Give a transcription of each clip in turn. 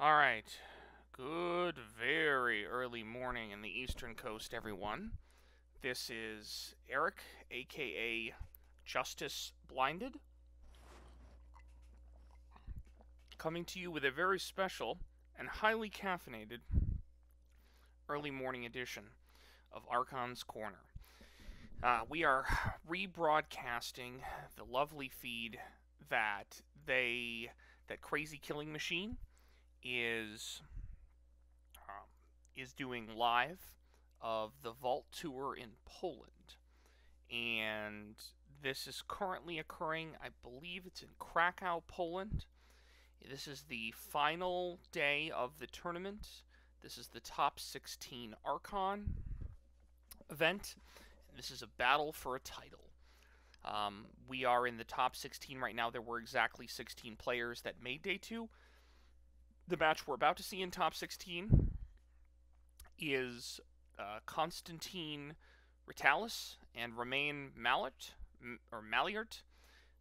Alright, good very early morning in the eastern coast, everyone. This is Eric, aka Justice Blinded, coming to you with a very special and highly caffeinated early morning edition of Archon's Corner. We are rebroadcasting the lovely feed that that Crazy Killing Machine is doing live of the Vault Tour in Poland, and this is currently occurring. I believe it's in Krakow, Poland. This is the final day of the tournament. This is the top 16 Archon event. This is a battle for a title. We are in the top 16 right now. There were exactly 16 players that made day 2. The match we're about to see in top 16 is Konstantinos Retalis and Romain Maillart,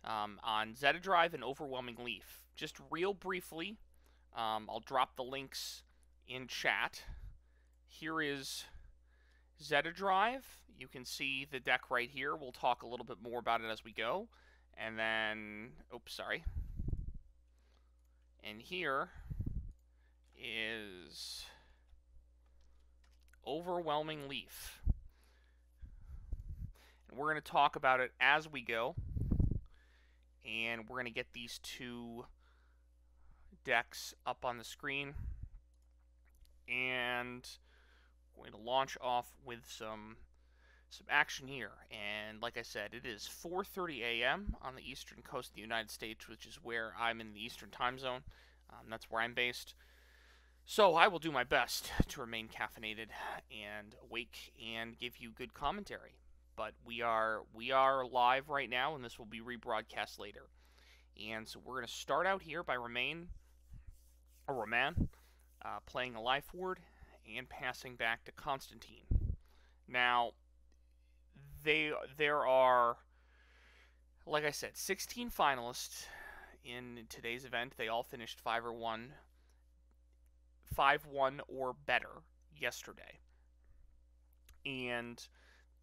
on Zeta Drive and Overwhelming Leaf. Just real briefly, I'll drop the links in chat. Here is Zeta Drive. You can see the deck right here. We'll talk a little bit more about it as we go. And then, oops, sorry. And here is Overwhelming Leaf, and we're going to talk about it as we go, and we're going to get these two decks up on the screen, and we're going to launch off with some action here. And like I said, it is 4:30 a.m. on the eastern coast of the United States, which is where I'm in the eastern time zone. That's where I'm based. So I will do my best to remain caffeinated and awake and give you good commentary. But we are live right now, and this will be rebroadcast later. And so we're going to start out here by Romain playing a life ward and passing back to Konstantinos. Now, there are, like I said, 16 finalists in today's event. They all finished 5-1 or better yesterday, and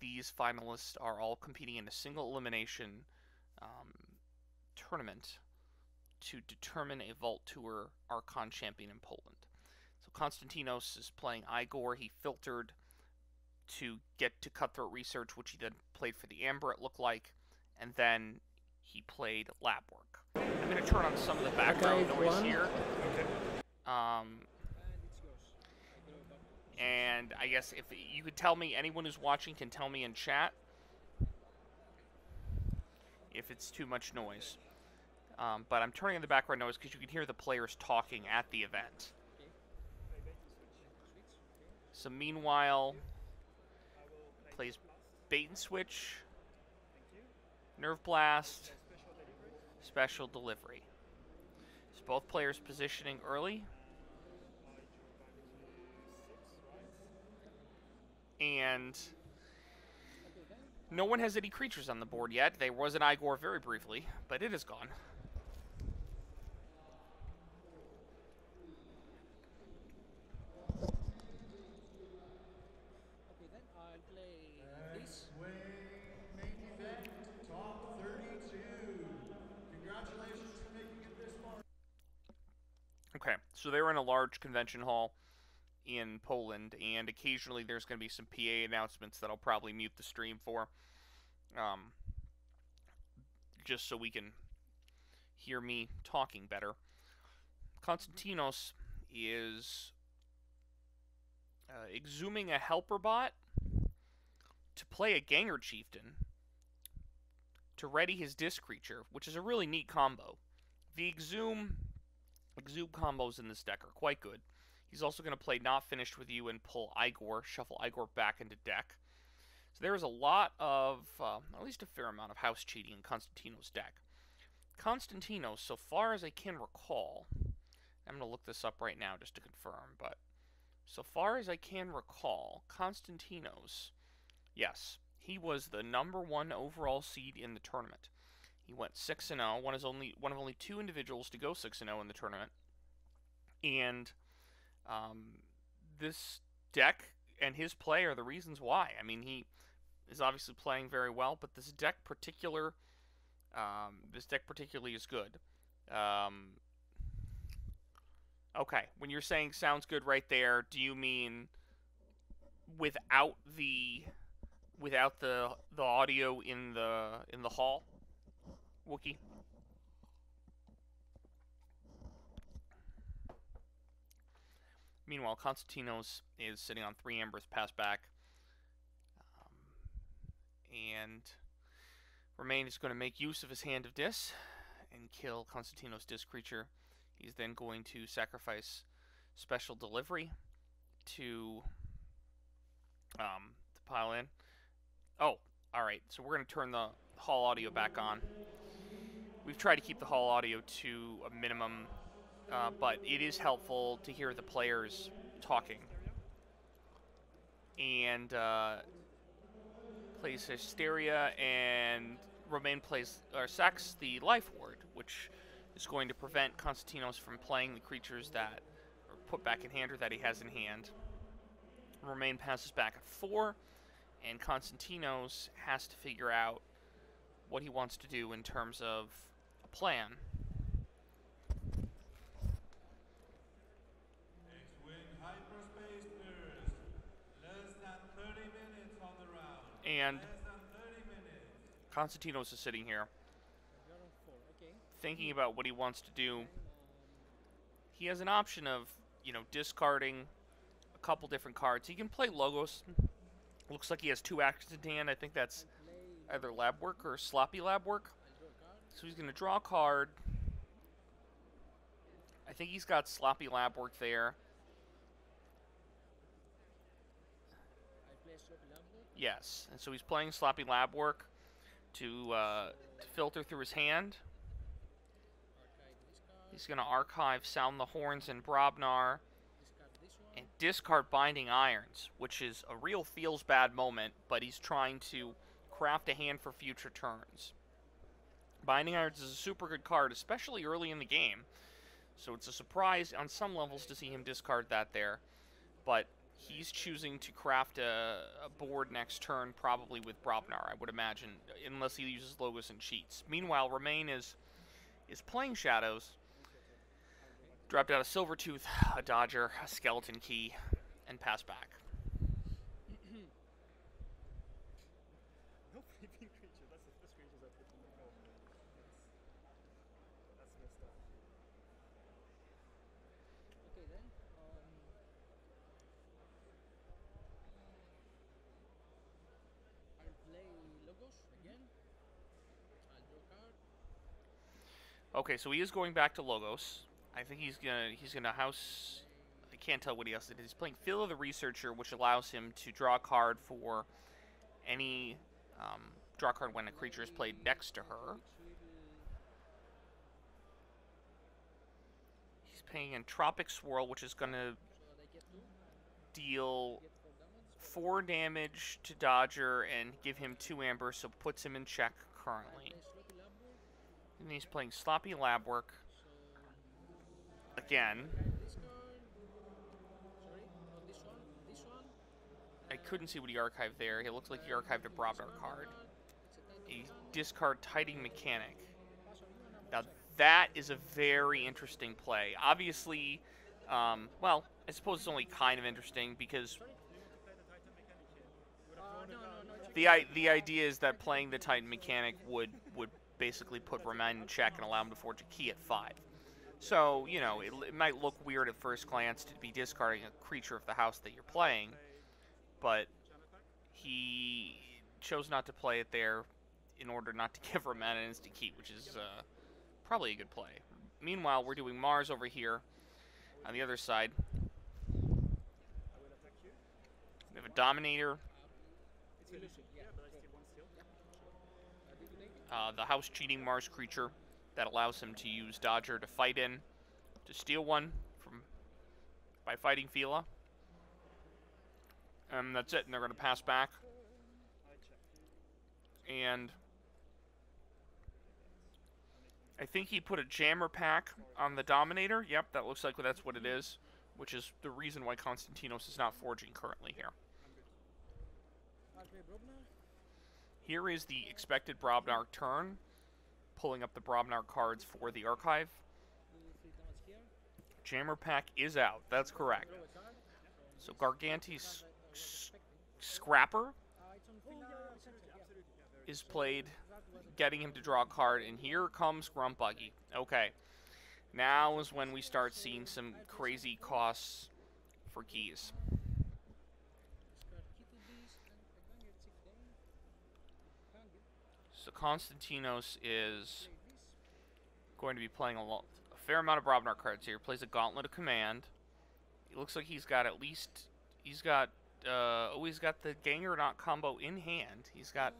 these finalists are all competing in a single elimination tournament to determine a Vault Tour Archon champion in Poland. So Konstantinos is playing Eigor. He filtered to get to Cutthroat Research, which he then played for the Amber, it looked like, and then he played Lab Work. I'm going to turn on some of the background noise here. Okay. And I guess if you could tell me, anyone who's watching can tell me in chat if it's too much noise. But I'm turning on the background noise because you can hear the players talking at the event. So meanwhile, plays Bait and Switch, Nerve Blast, Special Delivery. So both players positioning early. And no one has any creatures on the board yet. There was an Eigor very briefly, but it is gone. Okay, then I'll play this. Making event top 32. Congratulations for making it this far. Okay, so they were in a large convention hall in Poland, and occasionally there's going to be some PA announcements that I'll probably mute the stream for, just so we can hear me talking better. Konstantinos is exhuming a helper bot to play a Ganger Chieftain to ready his Dis creature, which is a really neat combo. The exhume combos in this deck are quite good. He's also going to play Not Finished With You and pull Eigor, shuffle Eigor back into deck. So there is a lot of, at least a fair amount of house cheating in Konstantinos' deck. Konstantinos, so far as I can recall, I'm going to look this up right now just to confirm, but so far as I can recall, Konstantinos, yes, he was the #1 overall seed in the tournament. He went 6-0, one of only two individuals to go 6-0 in the tournament. And this deck and his play are the reasons why. I mean, he is obviously playing very well, but this deck particular, particularly is good. Okay, when you're saying sounds good right there, do you mean without the audio in the hall, Wookie? Meanwhile, Konstantinos is sitting on 3 Embers pass back. And Romain is going to make use of his Hand of Dis and kill Konstantinos' Dis creature. He's then going to sacrifice Special Delivery to pile in. Oh, alright. So we're going to turn the hall audio back on. We've tried to keep the hall audio to a minimum, but it is helpful to hear the players talking. And plays Hysteria, and Romain plays or sacks the Life Ward, which is going to prevent Konstantinos from playing the creatures that are put back in hand or that he has in hand. Romain passes back at 4, and Konstantinos has to figure out what he wants to do in terms of a plan. And Konstantinos is sitting here thinking about what he wants to do. He has an option of, you know, discarding a couple different cards. He can play Logos. Looks like he has 2 actions in hand. I think that's either Lab Work or Sloppy Lab Work. So he's going to draw a card. I think he's got Sloppy Lab Work there. Yes, and so he's playing Sloppy Lab Work to filter through his hand. He's going to archive Sound the Horns and Brobnar and discard Binding Irons, which is a real feels bad moment, but he's trying to craft a hand for future turns. Binding Irons is a super good card, especially early in the game, so it's a surprise on some levels to see him discard that there, but he's choosing to craft a board next turn, probably with Brobnar, I would imagine, unless he uses Logos and cheats. Meanwhile, Romain is playing Shadows. Dropped out a Silvertooth, a Dodger, a Skeleton Key, and pass back. Okay, so he is going back to Logos. I think he's gonna house. I can't tell what he else did. He's playing Phil of the Researcher, which allows him to draw a card for any draw card when a creature is played next to her. He's playing Entropic Swirl, which is gonna deal 4 damage to Dodger and give him 2 Amber, so puts him in check currently. And he's playing Sloppy Lab Work again. I couldn't see what he archived there. It looks like he archived a Brobnar card. He discard Titan Mechanic. Now that is a very interesting play. Obviously, well, I suppose it's only kind of interesting because the idea is that playing the Titan Mechanic would basically put Romain in check and allow him to forge a key at 5. So, you know, it might look weird at first glance to be discarding a creature of the house that you're playing, but he chose not to play it there in order not to give Romain an instant key, which is probably a good play. Meanwhile, we're doing Mars over here on the other side. We have a Dominator. The house cheating Mars creature that allows him to use Dodger to fight in, to steal one by fighting Fila. And that's it, and they're going to pass back. And I think he put a Jammer Pack on the Dominator. Yep, that looks like that's what it is, which is the reason why Konstantinos is not forging currently here. Here is the expected Brobnar turn, pulling up the Brobnar cards for the archive. Jammer Pack is out, that's correct. So Gargantes Scrapper is played, getting him to draw a card, and here comes Grump Buggy. Okay, now is when we start seeing some crazy costs for keys. So Konstantinos is going to be playing a fair amount of Brobnar cards here. Plays a Gauntlet of Command. It looks like he's got at least, he's got the Gangernaut combo in hand. He's got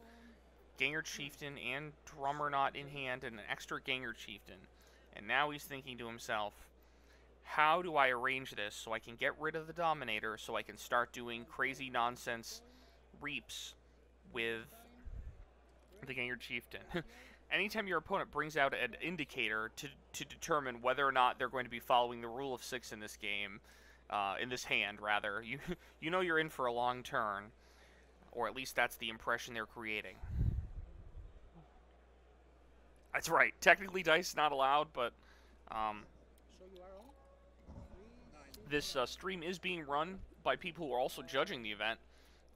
Ganger Chieftain and Drummernaut in hand and an extra Ganger Chieftain. And now he's thinking to himself, how do I arrange this so I can get rid of the Dominator, so I can start doing crazy nonsense reaps with the Ganger Chieftain? Anytime your opponent brings out an indicator to determine whether or not they're going to be following the rule of six in this game, in this hand, rather, you know you're in for a long turn, or at least that's the impression they're creating. That's right. Technically, dice not allowed, but this stream is being run by people who are also judging the event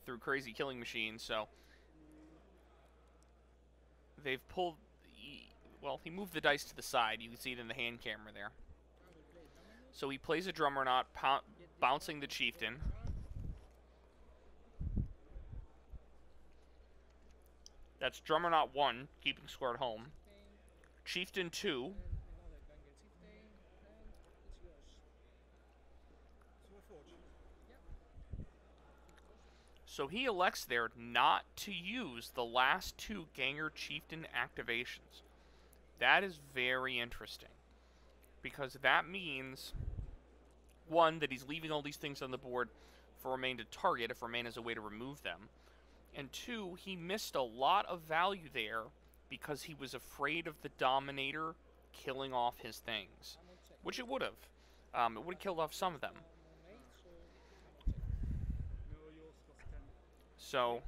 through Crazy Killing Machine, so they've pulled, well, he moved the dice to the side. You can see it in the hand camera there. So he plays a Drummernaut, bouncing the Chieftain. That's Drummernaut 1, keeping score at home. Chieftain 2. So he elects there not to use the last two Ganger Chieftain activations. That is very interesting, because that means, one, that he's leaving all these things on the board for Romain to target, if Romain has a way to remove them. And two, he missed a lot of value there because he was afraid of the Dominator killing off his things, which it would have. It would have killed off some of them. So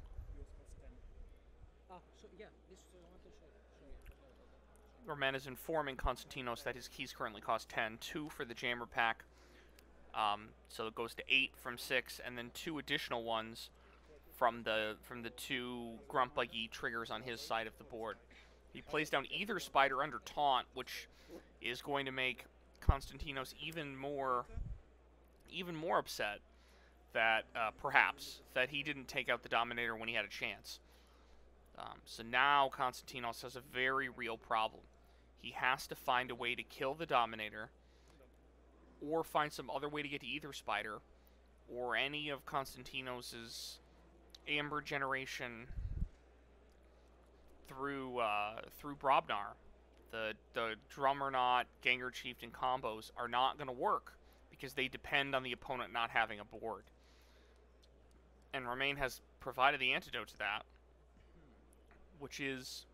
Romain is informing Konstantinos that his keys currently cost 10, 2 for the Jammer Pack, so it goes to 8 from 6, and then 2 additional ones from the 2 Grump Buggy triggers on his side of the board. He plays down Aether Spider under Taunt, which is going to make Konstantinos even more upset that perhaps that he didn't take out the Dominator when he had a chance. So now Konstantinos has a very real problem. He has to find a way to kill the Dominator, or find some other way to get to Aether Spider, or any of Konstantinos' Amber Generation through Brobnar. The Drummernaut, Ganger Chieftain combos are not going to work, because they depend on the opponent not having a board. And Romain has provided the antidote to that, which is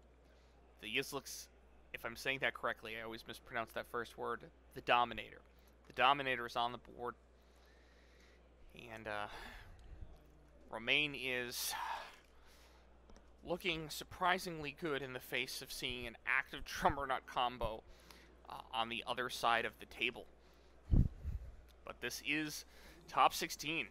the Yislix, if I'm saying that correctly, I always mispronounce that first word, the Dominator. The Dominator is on the board, and Romain is looking surprisingly good in the face of seeing an active Drummernaut combo on the other side of the table. But this is top 16.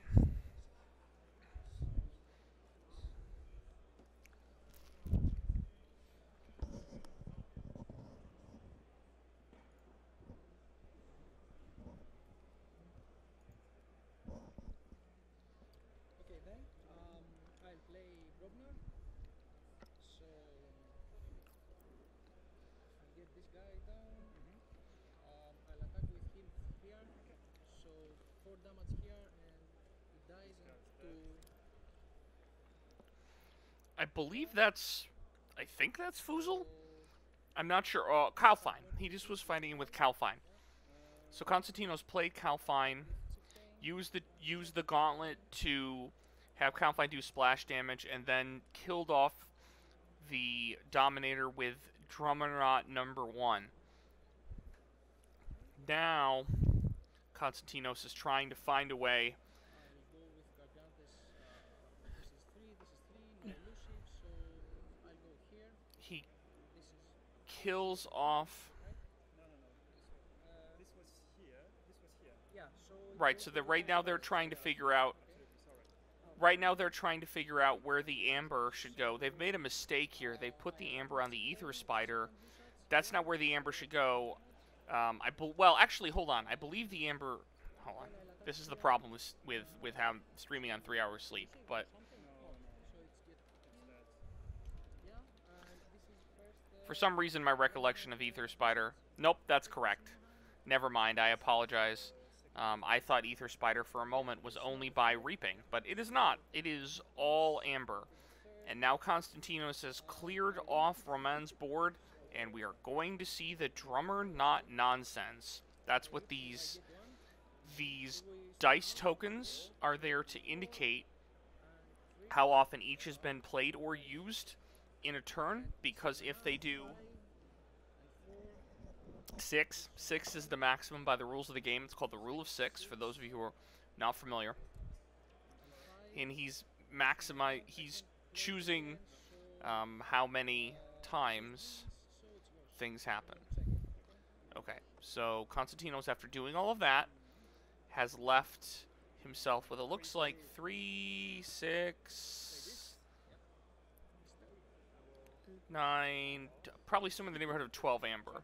I think that's Foozle? I'm not sure. Oh, Cowfyne. He just was fighting him with Cowfyne. So Konstantinos played Cowfyne, used the Gauntlet to have Cowfyne do splash damage, and then killed off the Dominator with Drummernaut number 1. now Konstantinos is trying to find a way. He kills off. Right, so right now they're trying to figure out. Right now they're trying to figure out where the amber should go. They've made a mistake here. They put the amber on the Aether Spider. That's not where the amber should go. Well, actually, hold on. I believe the amber. Hold on. This is the problem with how I'm streaming on 3 hours sleep. But for some reason, my recollection of Aether Spider. Nope, that's correct. Never mind. I apologize. I thought Aether Spider for a moment was only by reaping, but it is not. It is all amber. And now Konstantinos has cleared off Romain's board, and we are going to see the Drummernaut nonsense. That's what these dice tokens are there to indicate how often each has been played or used in a turn, because if they do... Six is the maximum by the rules of the game. It's called the rule of six for those of you who are not familiar. And he's choosing how many times things happen. Okay, so Konstantinos, after doing all of that, has left himself with it looks like 3, 6, 9, probably somewhere in the neighborhood of 12 amber.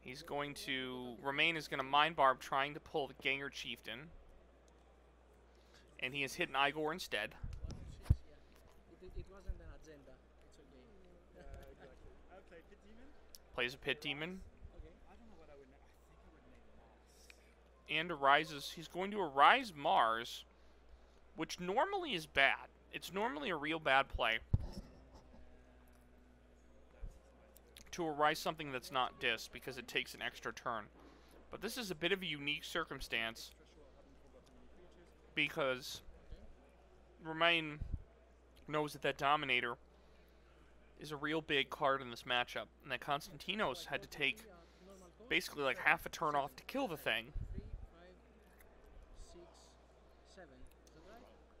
He's going to... Romain is going to Mind Barb, trying to pull the Ganger Chieftain. And he has hit an Eigor instead. Plays a Pit Demon. And arises... He's going to arise Mars, which normally is bad. It's normally a real bad play to arise something that's not Dis, because it takes an extra turn. But this is a bit of a unique circumstance, because Romain knows that Dominator is a real big card in this matchup, and that Konstantinos had to take basically like half a turn off to kill the thing.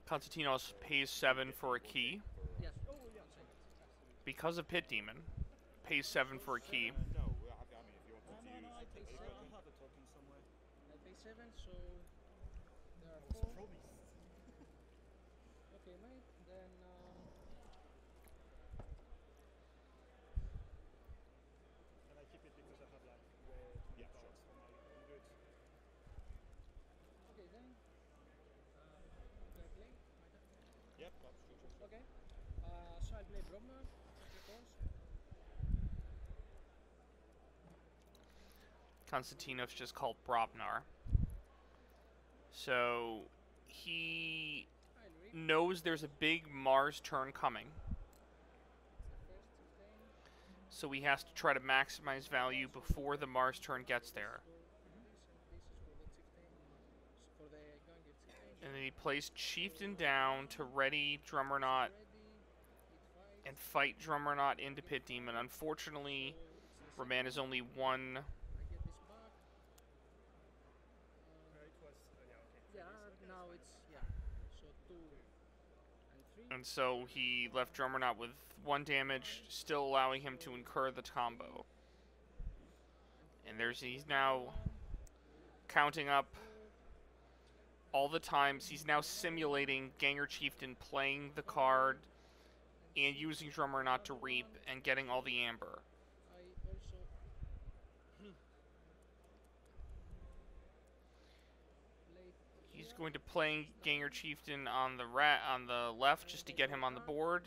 Konstantinos pays 7 for a key because of Pit Demon. Pays 7 for a key. Konstantinos just called Brobnar. So he knows there's a big Mars turn coming. So he has to try to maximize value before the Mars turn gets there. And then he plays Chieftain down to ready Drummernaut and fight Drummernaut into Pit Demon. Unfortunately, Romain is only one... And so he left Drummernaut with 1 damage, still allowing him to incur the combo. And he's now counting up all the times. He's now simulating Ganger Chieftain playing the card and using Drummernaut to reap and getting all the amber. He's going to play Ganger Chieftain on the left just to get him on the board.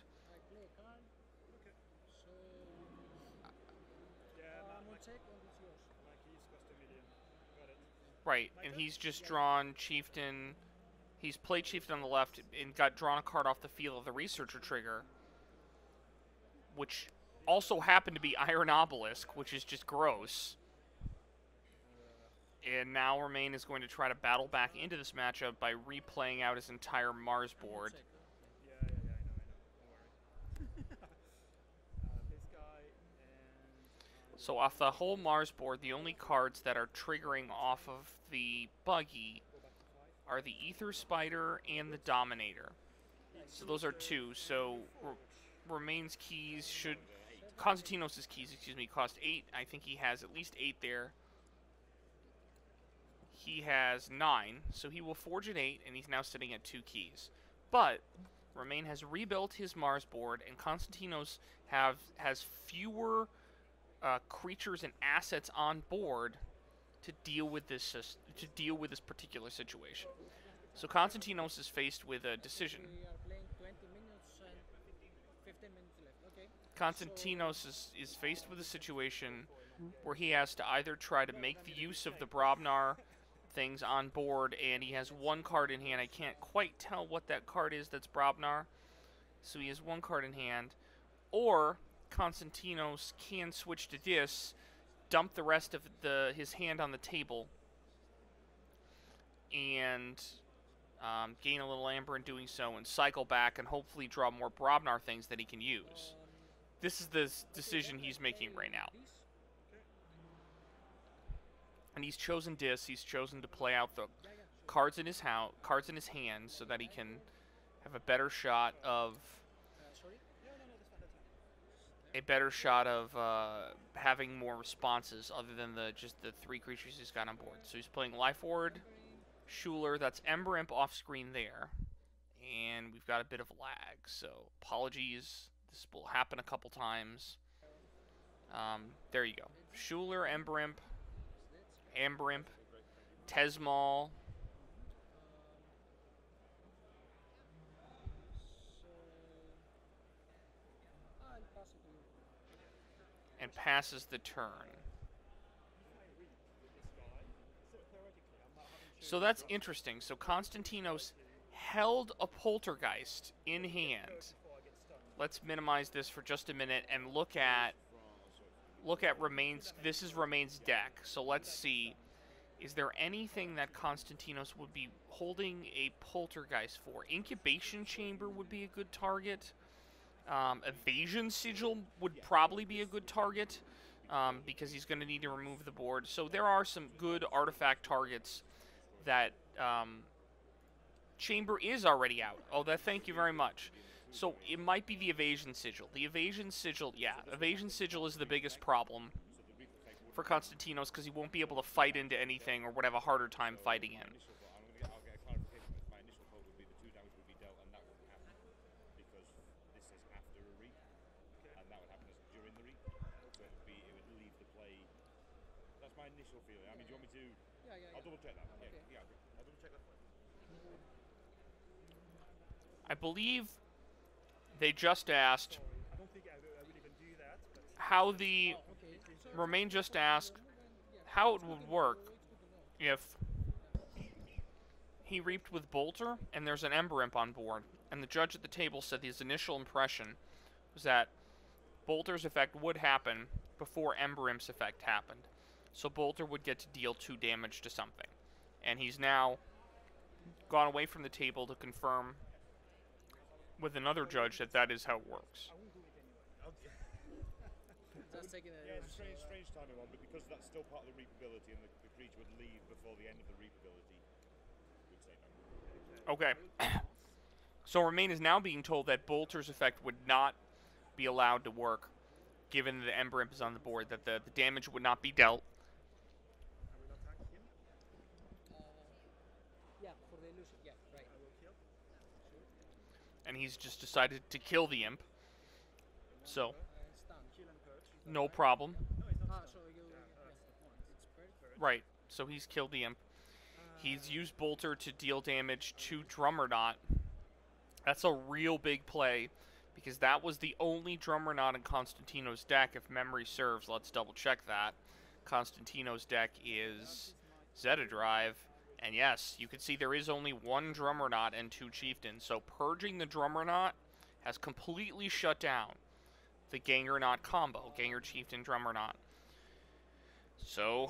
Right, and he's just drawn Chieftain. He's played Chieftain on the left and got drawn a card off the field of the Researcher trigger, which also happened to be Iron Obelisk, which is just gross. And now Romain is going to try to battle back into this matchup by replaying out his entire Mars board. So off the whole Mars board, the only cards that are triggering off of the Buggy are the Aether Spider and the Dominator. So those are two. So Romain's keys should... Konstantinos' keys, excuse me, cost 8. I think he has at least 8 there. He has 9, so he will forge an 8, and he's now sitting at 2 keys. But Romain has rebuilt his Mars board, and Konstantinos has fewer creatures and assets on board to deal with this particular situation. So Konstantinos is faced with a decision. We are playing 20 minutes and 15 minutes left. Okay. Konstantinos is faced with a situation where he has to either try to make the use of the Brobnar things on board, and he has one card in hand. I can't quite tell what that card is that's Brobnar. So he has one card in hand. Or Konstantinos can switch to Dis, dump the rest of his hand on the table, and gain a little amber in doing so, and cycle back and hopefully draw more Brobnar things that he can use. This is the decision he's making right now. And he's chosen Dis. He's chosen to play out the cards in his hand, so that he can have a better shot of having more responses other than just the 3 creatures he's got on board. So he's playing Life Ward, Shooler. That's Ember Imp off screen there, and we've got a bit of lag. So apologies. This will happen a couple times. There you go. Shooler, Ember Imp, Tezmal. And passes the turn. So that's interesting. So Konstantinos held a Poltergeist in hand. Let's minimize this for just a minute and look at Romain's. This is Romain's deck. So let's see. Is there anything that Konstantinos would be holding a Poltergeist for? Incubation Chamber would be a good target. Evasion Sigil would probably be a good target because he's going to need to remove the board. So there are some good artifact targets that Chamber is already out. Oh, that, thank you very much. So it might be the Evasion Sigil. The Evasion Sigil, yeah, Evasion Sigil is the biggest problem for Konstantinos because he won't be able to fight into anything or would have a harder time fighting in. I believe they just asked how the Romain just asked how it would work if he reaped with Bolter and there's an Ember Imp on board, and the judge at the table said his initial impression was that Bolter's effect would happen before Ember Imp's effect happened. So Bolter would get to deal 2 damage to something. And he's now gone away from the table to confirm with another judge that is how it works. Yeah, it's strange timing one, but because that's still part of the reapability, and the creature would leave before the end of the reapability, we'd say no. Okay. So Romain is now being told that Bolter's effect would not be allowed to work, given that the Ember Imp is on the board, that the damage would not be dealt. And he's just decided to kill the imp. So, no problem. Right, so he's killed the imp. He's used Bolter to deal damage to Drummernaut. That's a real big play, because that was the only Drummernaut in Konstantinos' deck, if memory serves. Let's double-check that. Konstantinos' deck is Zeta Drive. And yes, you can see there is only one Drummernaut and 2 Chieftains. So purging the Drummernaut has completely shut down the Gangernaut combo. Ganger Chieftain, Drummernaut. So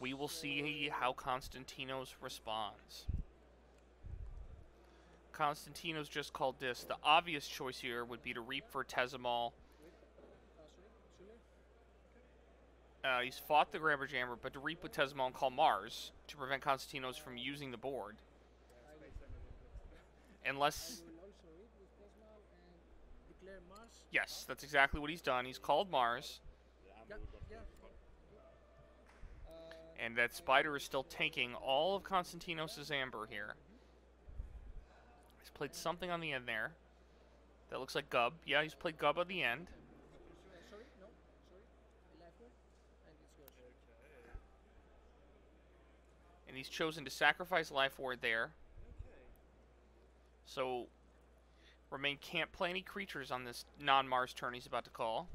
we will see how Konstantinos responds. Konstantinos just called this. The obvious choice here would be to reap for Tezmal. He's fought the Grabber Jammer, but to reap with Tezmal and call Mars to prevent Konstantinos from using the board. Unless... Yes, that's exactly what he's done. He's called Mars. And that Spider is still tanking all of Konstantinos' Amber here. He's played something on the end there. That looks like Gub. Yeah, he's played Gub on the end. And he's chosen to sacrifice Life Ward there. So, Romain can't play any creatures on this non-Mars turn he's about to call.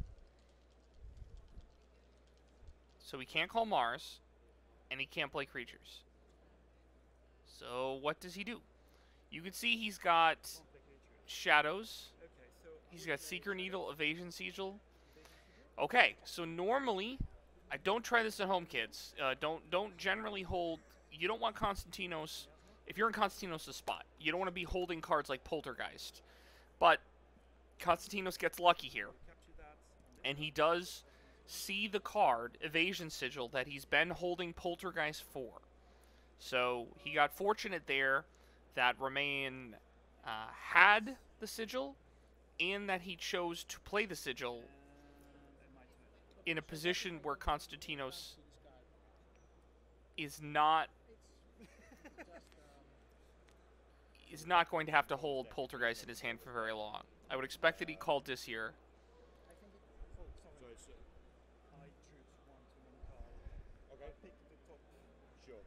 So he can't call Mars, and he can't play creatures. So what does he do? You can see he's got Shadows. He's got Seeker Needle, Evasion Sigil. Okay, so normally, I don't try this at home, kids. Don't generally hold. You don't want Konstantinos. If you're in Konstantinos' spot, you don't want to be holding cards like Poltergeist. But Konstantinos gets lucky here. And he does see the card, Evasion Sigil, that he's been holding Poltergeist for. So he got fortunate there that Romain had the Sigil and that he chose to play the Sigil in a position where Konstantinos is not... He's not going to have to hold Poltergeist in his hand for very long. I would expect that he called Dis here. Okay. Sure.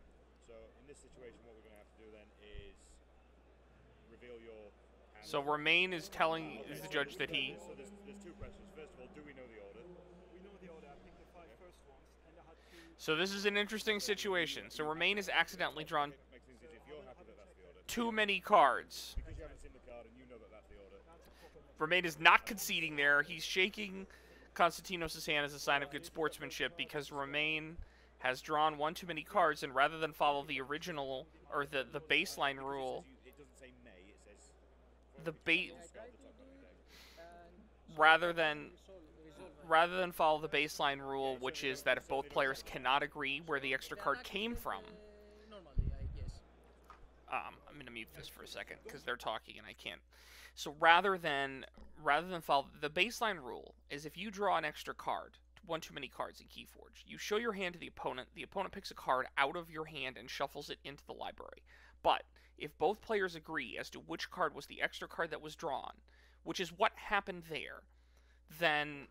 So in this situation, what we're going to have to do then is reveal your hand. So Romain is telling the judge that he... So there's two questions. First of all, do we know the order? We know the order. I think the five first ones. And I had to... So this is an interesting situation. So Romain is accidentally drawn... too many cards. Romain is not conceding there. He's shaking Konstantinos' hand as a sign of good sportsmanship because Romain has drawn one too many cards, and rather than follow the original or the baseline rule, rather than follow the baseline rule, which is that if both players cannot agree where the extra card came from. I'm going to mute this for a second because they're talking and I can't. So rather than follow the baseline rule is if you draw an extra card, one too many cards in Keyforge, you show your hand to the opponent picks a card out of your hand and shuffles it into the library. But if both players agree as to which card was the extra card that was drawn, which is what happened there, then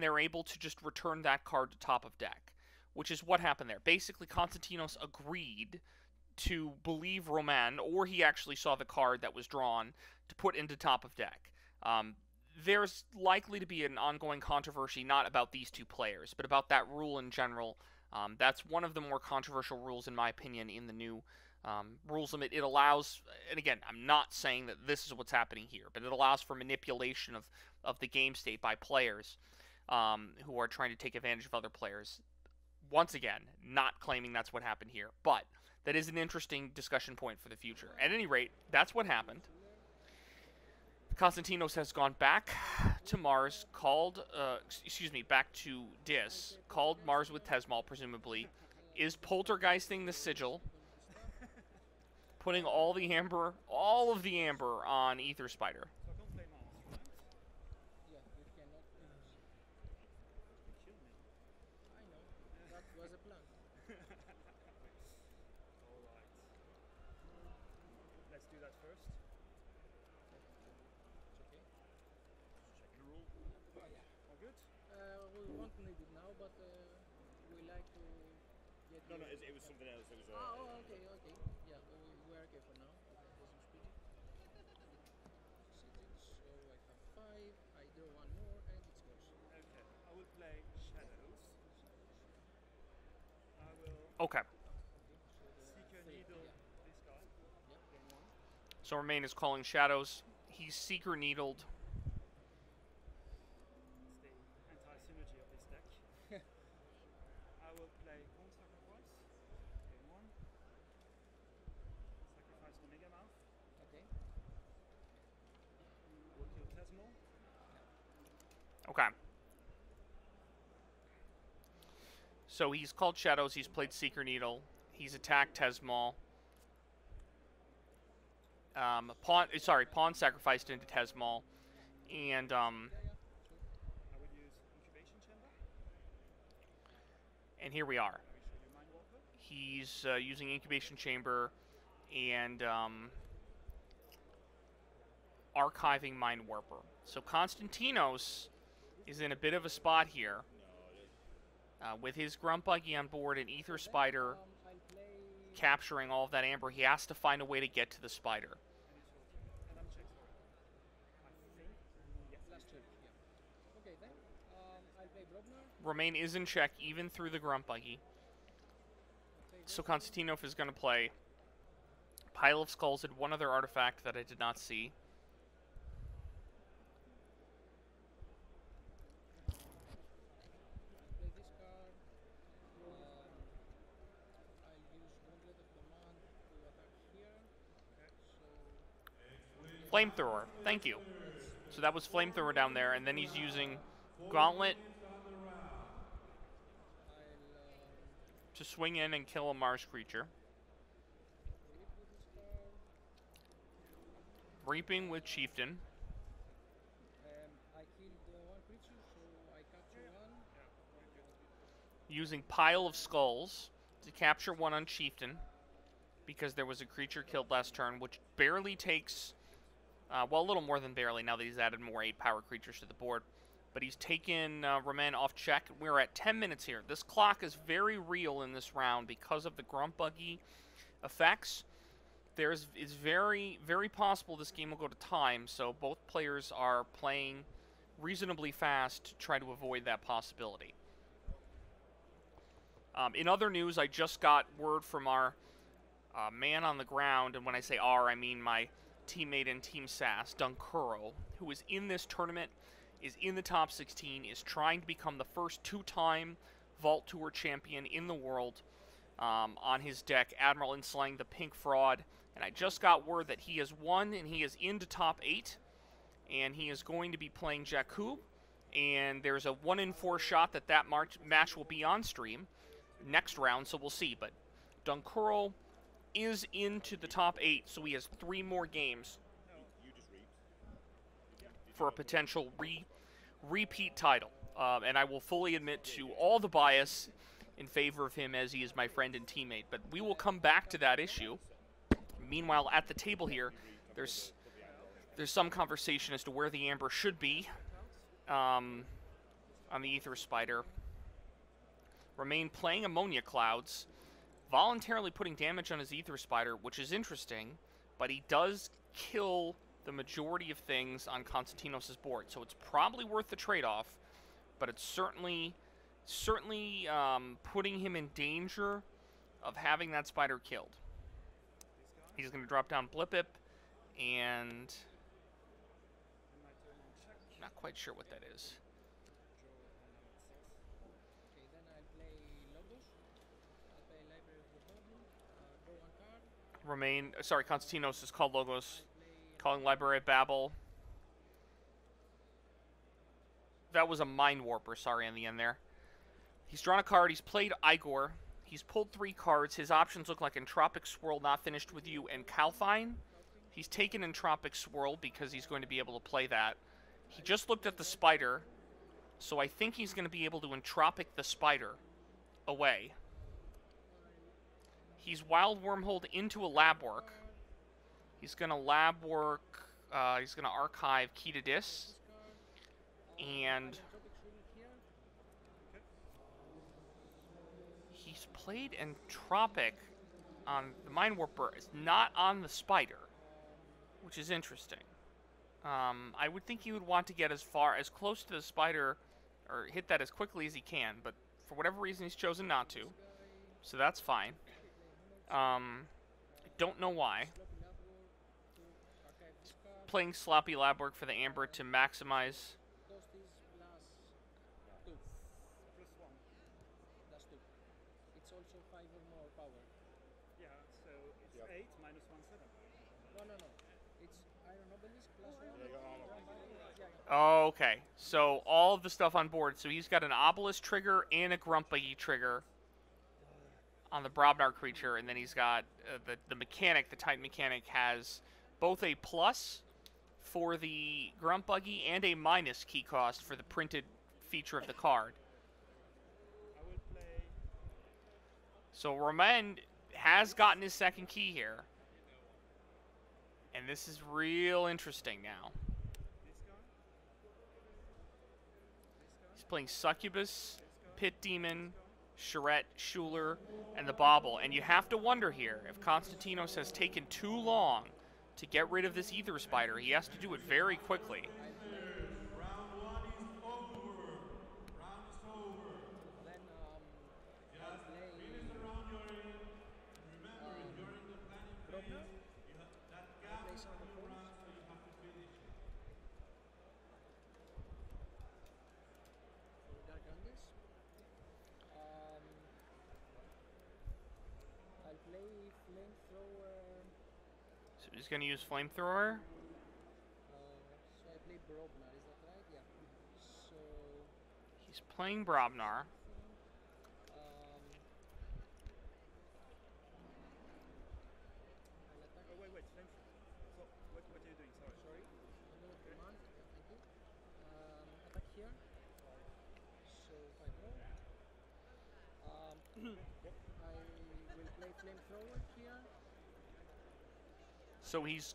they're able to just return that card to top of deck. Which is what happened there. Basically, Konstantinos agreed to believe Romain, or he actually saw the card that was drawn to put into top of deck. There's likely to be an ongoing controversy, not about these two players, but about that rule in general. That's one of the more controversial rules, in my opinion, in the new rules limit. It allows, and again, I'm not saying that this is what's happening here, but it allows for manipulation of the game state by players who are trying to take advantage of other players. Once again, not claiming that's what happened here, but that is an interesting discussion point for the future. At any rate, that's what happened. Konstantinos has gone back to Mars, called, back to Dis, called Mars with Tezmal, presumably, is poltergeisting the sigil, putting all of the amber on Aether Spider. No, it was something else. It was okay. Yeah, we're okay for now. So I have five, I draw one more, and it goes. Okay, I will play Shadows. I will... Okay. Seeker Needle, this guy. Yep, one. So Romain is calling Shadows. He's Seeker Needled. It's the anti-synergy of this deck. I will play... Okay. So he's called Shadows. He's played Seeker Needle. He's attacked Tezmal. Pawn sacrificed into Tezmal. And, and here we are. He's using Incubation Chamber and archiving Mind Warper. So Konstantinos is in a bit of a spot here with his Grump Buggy on board and Aether Spider capturing all of that amber. He has to find a way to get to the spider. Romain is in check even through the Grump Buggy. So Konstantinos is going to play Pile of Skulls and one other artifact that I did not see. Flamethrower, thank you. So that was Flamethrower down there, and then he's using Gauntlet to swing in and kill a Mars creature. Reaping with Chieftain. Using Pile of Skulls to capture one on Chieftain, because there was a creature killed last turn, which barely takes... well, a little more than barely now that he's added more 8-power creatures to the board. But he's taken Romain off check. We're at 10 minutes here. This clock is very real in this round because of the Grump Buggy effects. It's very, very possible this game will go to time, so both players are playing reasonably fast to try to avoid that possibility. In other news, I just got word from our man on the ground, and when I say our, I mean my teammate in Team SAS, Dunkuro, who is in this tournament, is in the top 16, is trying to become the first 2-time Vault Tour champion in the world. On his deck, Admiral Inslang, the Pink Fraud, and I just got word that he has won and he is into top 8, and he is going to be playing Jakku, and there's a 1-in-4 shot that match will be on stream next round, so we'll see. But Dunkuro is into the top 8, so he has 3 more games for a potential repeat title. And I will fully admit to all the bias in favor of him, as he is my friend and teammate. But we will come back to that issue. Meanwhile, at the table here, there's some conversation as to where the amber should be on the Aether Spider. Romain playing Ammonia Clouds, voluntarily putting damage on his Aether Spider, which is interesting, but he does kill the majority of things on Konstantinos' board, so it's probably worth the trade-off, but it's certainly putting him in danger of having that spider killed. He's going to drop down Blipip, and I'm not quite sure what that is. Konstantinos is called Logos, calling Library of Babel. That was a Mind Warper, sorry, on the end there. He's drawn a card, he's played Eigor, he's pulled 3 cards, his options look like Entropic Swirl, Not Finished With You, and Cowfyne. He's taken Entropic Swirl because he's going to be able to play that. He just looked at the spider, so I think he's going to be able to Entropic the spider away. He's Wild Wormholed into a Lab Work. He's going to Lab Work, he's going to archive Key to Dis, and he's played Entropic on the Mind Warper. It's not on the spider, which is interesting. I would think he would want to get as close to the spider, or hit that as quickly as he can, but for whatever reason he's chosen not to, so that's fine. I don't know why. Playing Sloppy Lab Work for the amber to maximize. Okay, so all of the stuff on board. So he's got an Obelisk trigger and a Grump Buggy trigger on the Brobnar creature, and then he's got the mechanic. The Titan Mechanic has both a plus for the Grump Buggy and a minus key cost for the printed feature of the card. So Romain has gotten his second key here, and this is real interesting now. He's playing Succubus, Pit Demon, Charette, Shooler, and the Bobble. And you have to wonder here if Konstantinos has taken too long to get rid of this Aether Spider. He has to do it very quickly. He's going to use Flamethrower. So I play Brobnar, is that right? Yeah. So he's playing Brobnar. Oh, wait. So, what are you doing? Sorry. Command. Yeah, thank you. Attack here. So I roll. I will play Flamethrower here. So he's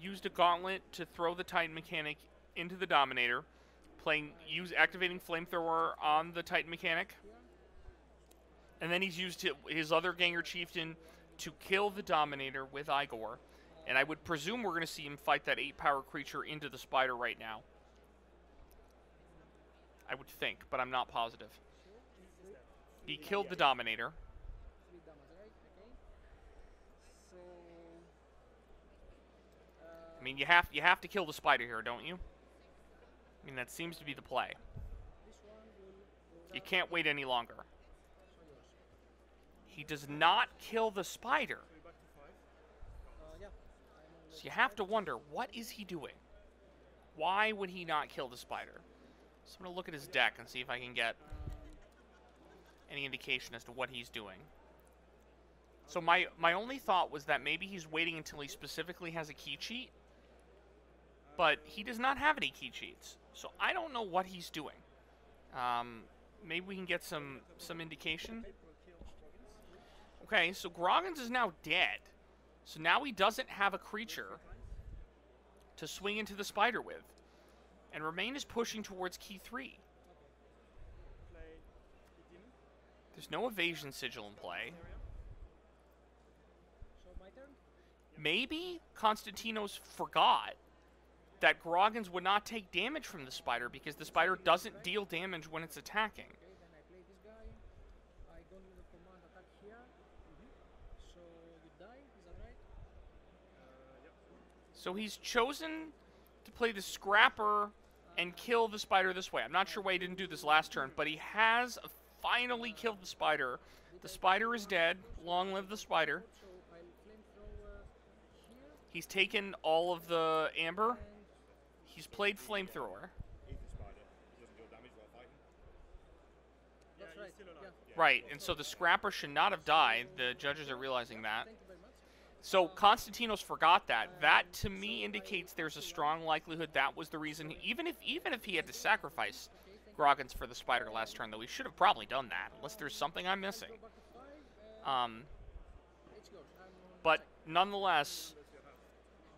used a gauntlet to throw the Titan Mechanic into the Dominator, activating Flamethrower on the Titan Mechanic, and then he's used his other Ganger Chieftain to kill the Dominator with Eigor, and I would presume we're going to see him fight that 8-power creature into the spider right now. I would think, but I'm not positive. He killed the Dominator. I mean, you have to kill the spider here, don't you? I mean, that seems to be the play. You can't wait any longer. He does not kill the spider. So you have to wonder, what is he doing? Why would he not kill the spider? So I'm going to look at his deck and see if I can get any indication as to what he's doing. So my only thought was that maybe he's waiting until he specifically has a key cheat. But he does not have any key cheats, so I don't know what he's doing. Maybe we can get some indication. Okay, so Groggins is now dead. So now he doesn't have a creature to swing into the spider with. And Romain is pushing towards key 3. There's no Evasion Sigil in play. Maybe Konstantinos forgot that Groggins would not take damage from the spider because the spider doesn't deal damage when it's attacking. So he's chosen to play the Scrapper and kill the spider this way. I'm not sure why he didn't do this last turn, but he has finally killed the spider. The spider is dead. Long live the spider. He's taken all of the amber. He's played Flamethrower. Right, and so the Scrapper should not have died. The judges are realizing that. So Konstantinos forgot that. That, to me, indicates there's a strong likelihood that was the reason. Even if he had to sacrifice Groggins for the spider last turn, though, he should have probably done that, unless there's something I'm missing. But nonetheless,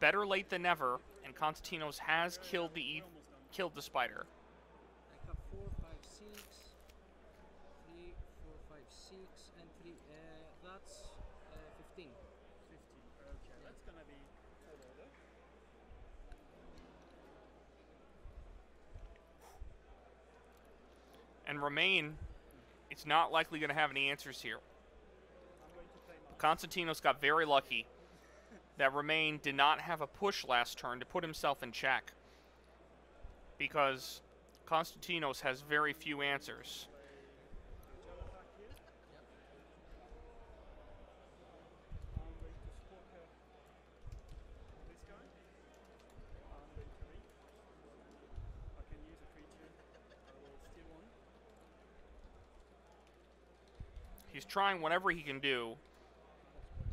better late than never, and Konstantinos has killed the spider. I have 4, 5, 6, 3, 4, 5, 6, and 3. That's 15. 15. Okay, yeah. That's gonna be an order. And Romain, it's not likely going to have any answers here. Konstantinos got very lucky that Romain did not have a push last turn to put himself in check, because Konstantinos has very few answers. He's trying whatever he can do.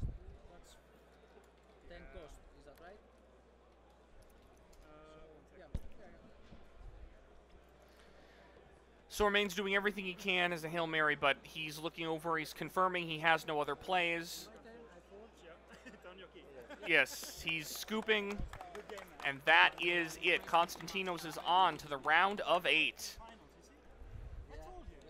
That's 10 cost, is that right? So Romain's doing everything he can as a Hail Mary, but he's looking over, he's confirming he has no other plays. Yes, he's scooping, and that is it. Konstantinos is on to the round of 8.